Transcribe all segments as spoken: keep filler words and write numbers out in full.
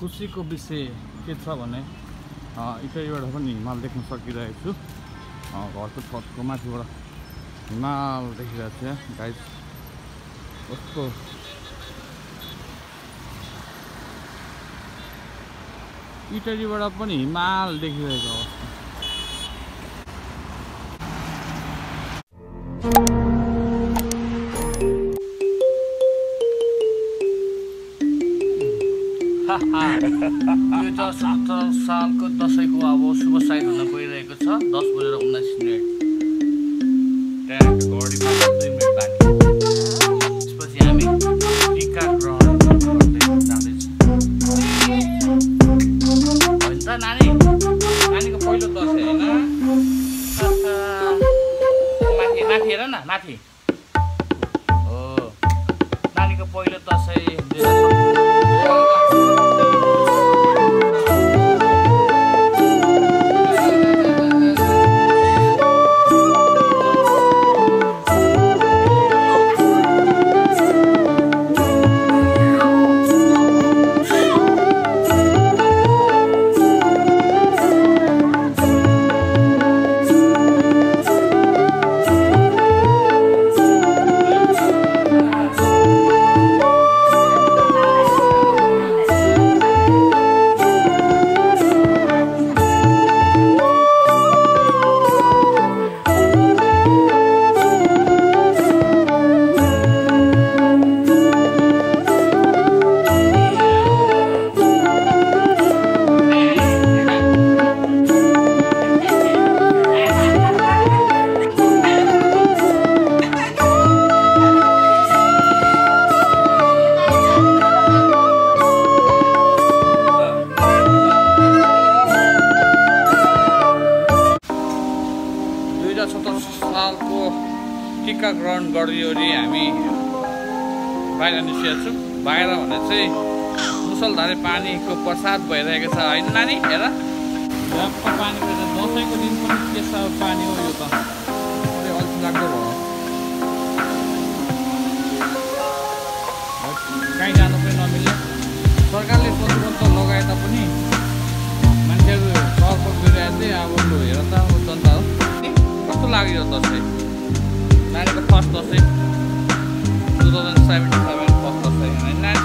खुशी को विषय के छ भने इतैबाट पनि हिमाल देख्न सकिरहेको छु। घरको छतको माथिबाट हिमाल देखिरहेको छ गाइस। कस्तो इटलीबाट पनि हिमाल देखिरहेको अवस्था। दुई हजार सत्रह साल को दशैं को अब शुभ साइन होना गई दस बजे उन्नाइस मिनट दुई मिनट बाकी हम टीका ग्रहण करते नानी नानी को पहिलो दशैं है माथि हेर न माथि हो नानी को पहिलो दशैं टीका ग्रहण गरी हमी बाहर निस्किएको छौं। बाहर भने चाहिँ मुसलधारे पानी को प्रसाद भइरहेको छ हैन नानी हेर पानी दसैंको दिन पनि त्यसो पानी हो यो त अल्छी लाग्दो भयो कहीं जानु पनि नमिल्ने सरकारले प्रतिबन्ध लगाए तापनि मान्छेहरु सहयोग गरिरहेथे। अब लु हेर त हो जनता हो कस्तो लाग्यो दसैं नानी को first Dashain two thousand seventy seven first Dashain है नानी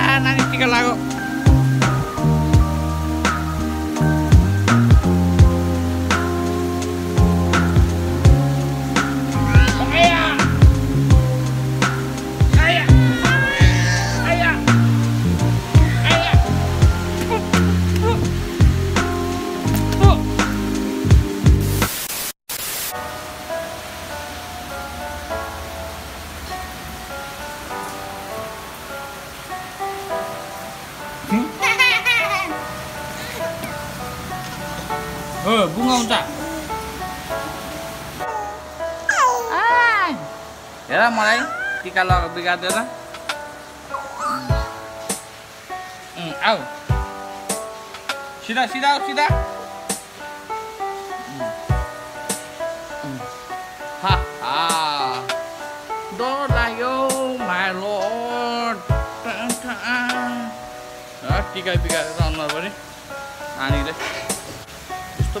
ला नानी टीका लगो हेर मलाई टीका लगा बिगार्दैन आऊ सीधा सीधा सीधा हा हा डर लाग्यो माय लर्ड टीका बिगारेर अनुहार पनि नानीले यस्तो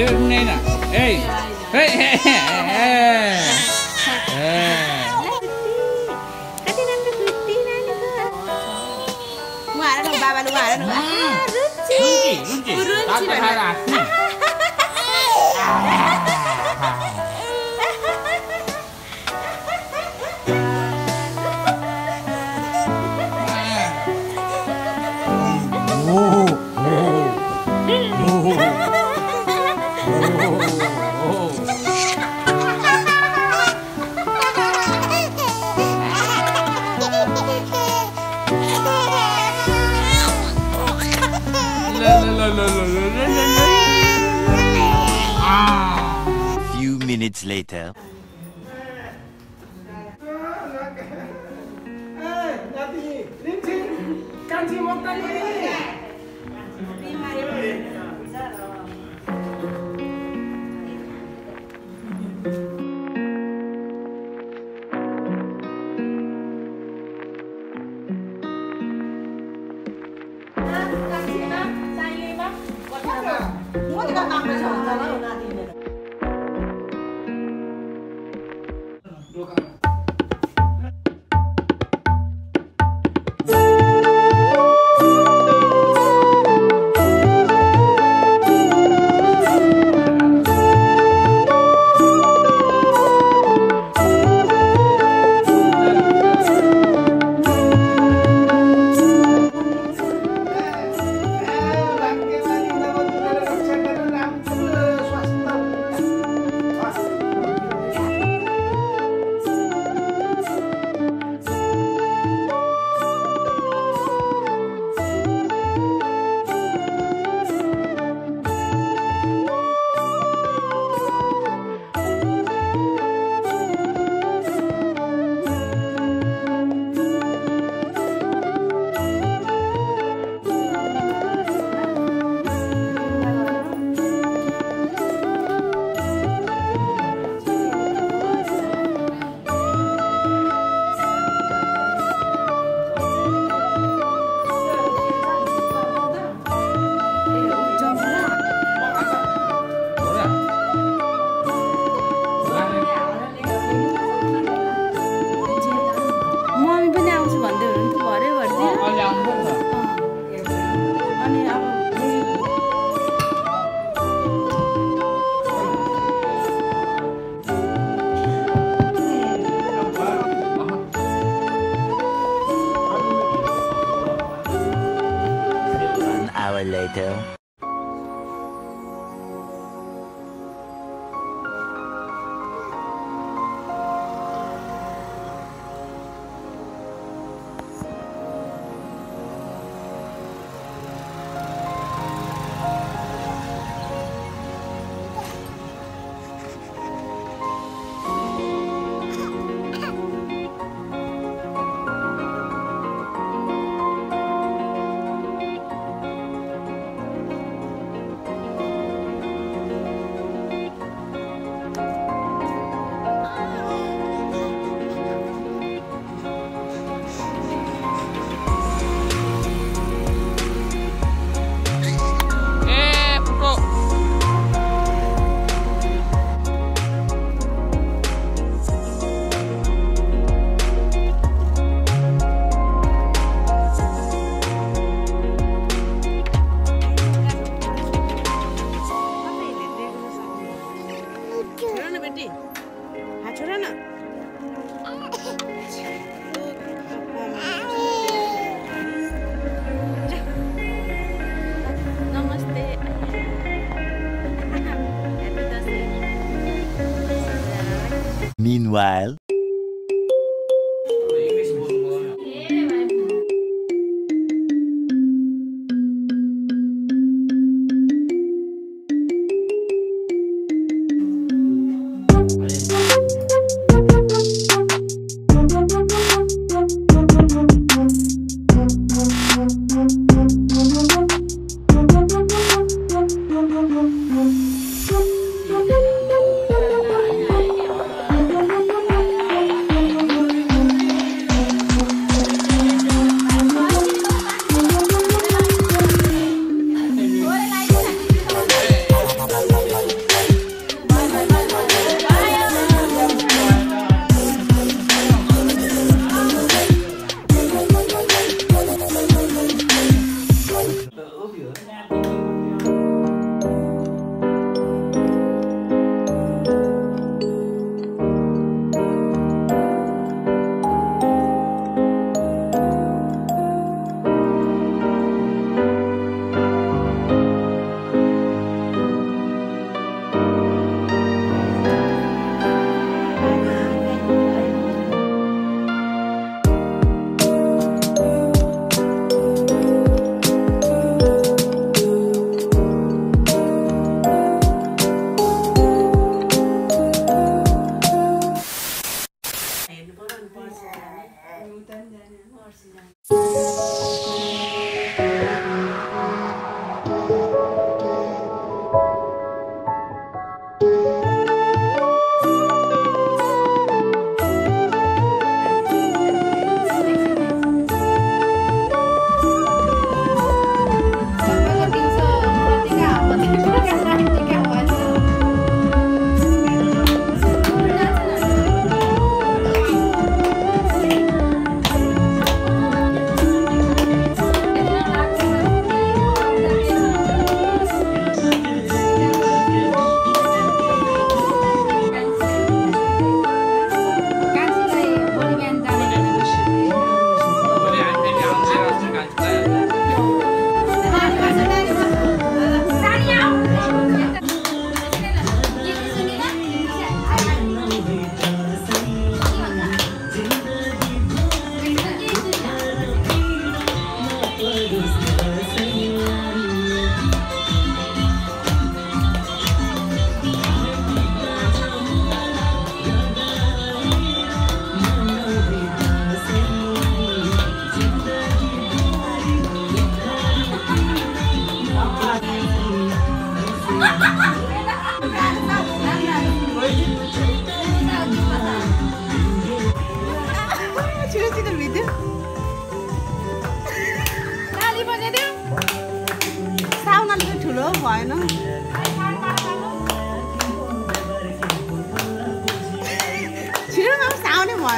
Hey, Nina. Hey. Hey. Hey. Hey. Few minutes later. Later. Meanwhile, Bye.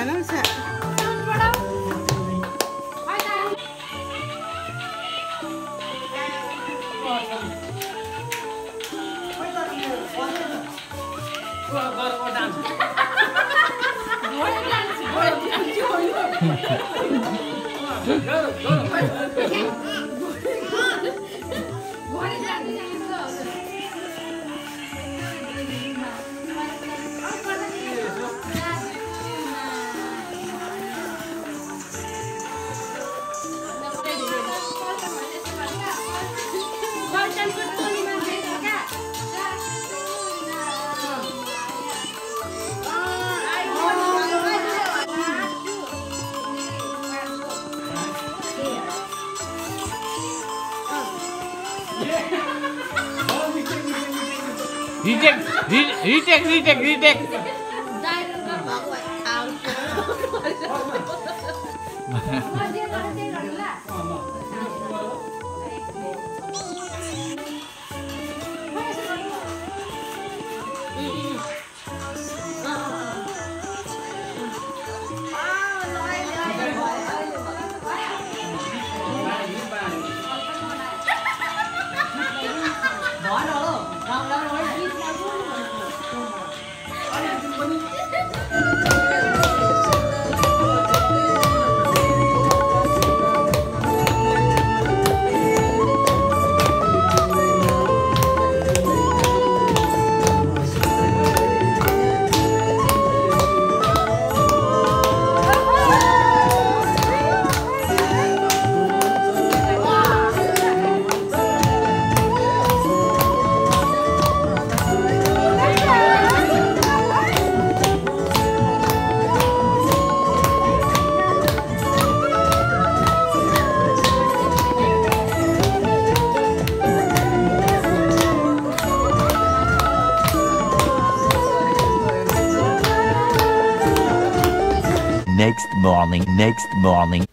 है ना उसे। Retake, retake, retake, retake. Next morning, next morning.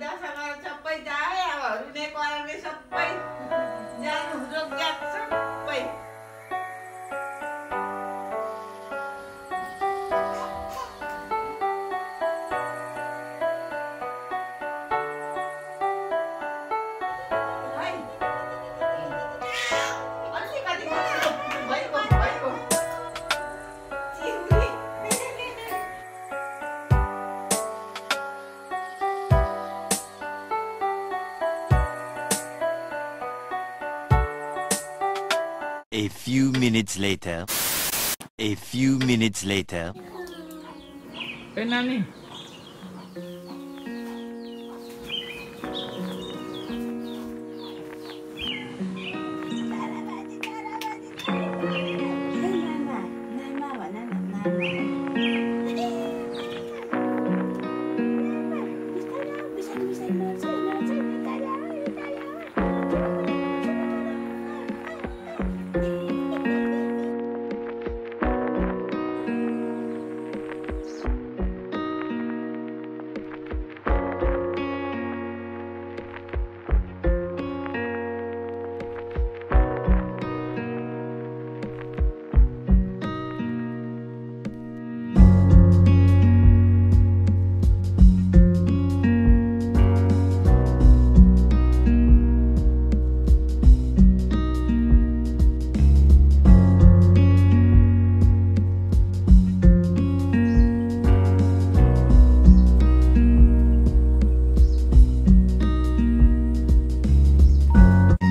Dashain, हरूले पार्ने सबै जानु जग्गात सबै A few minutes later. A few minutes later. Hey, Nani.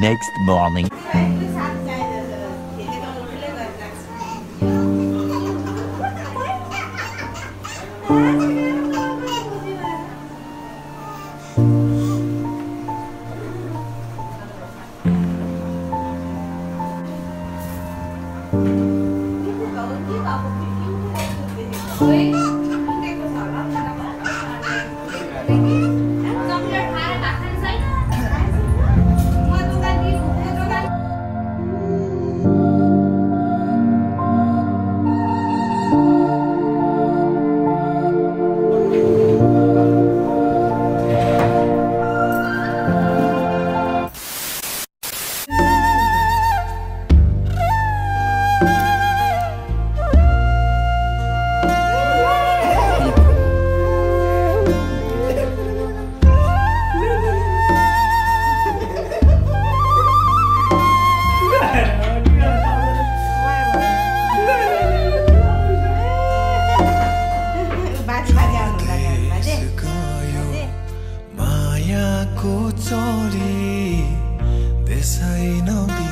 Next morning. Dashain.